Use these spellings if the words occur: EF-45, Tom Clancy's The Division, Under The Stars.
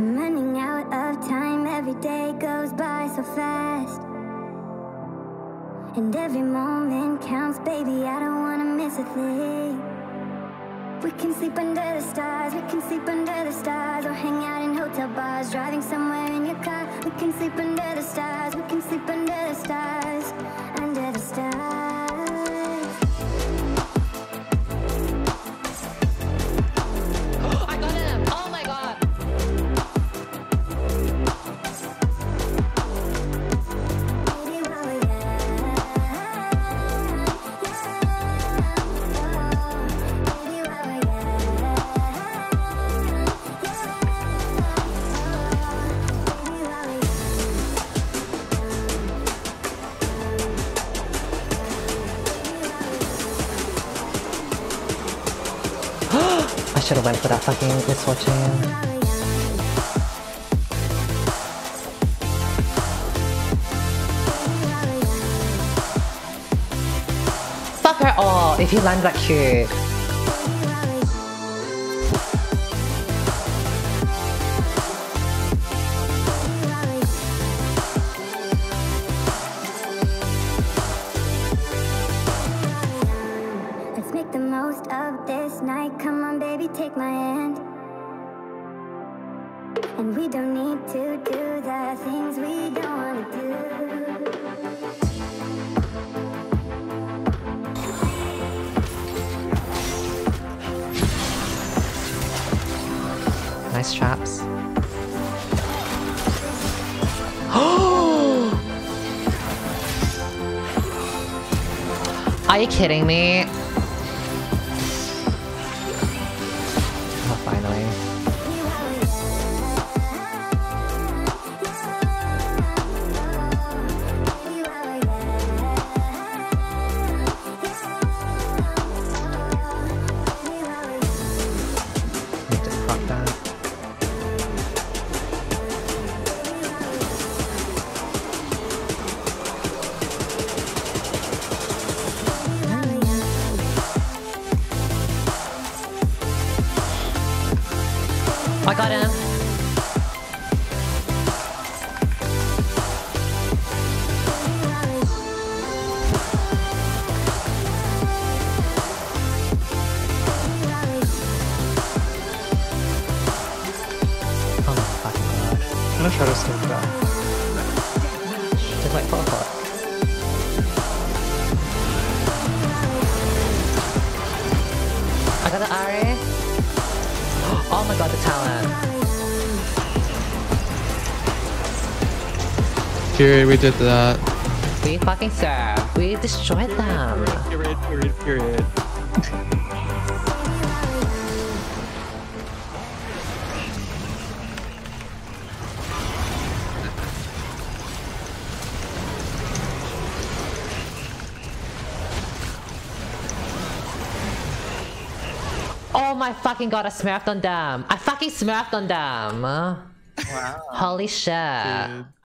I'm running out of time, every day goes by so fast, and every moment counts, baby, I don't wanna miss a thing. We can sleep under the stars, we can sleep under the stars, or hang out in hotel bars, driving somewhere in your car. We can sleep under the stars, we can sleep under the stars, under the stars. I should have went for that fucking good fortune. Fuck her all if he lands that shit. Make the most of this night, come on baby, take my hand. And we don't need to do the things we don't want to do. Nice traps. Are you kidding me? Finally. Need to fuck that. I got him. Oh my fucking god. I'm gonna try to sneak it out. She did like fall apart. I got an Ari. Oh my god, the talent. Period, we did that. We fucking served. We destroyed them. Period. Oh my fucking god, I smurfed on them. I fucking smurfed on them. Wow. Holy shit. Dude.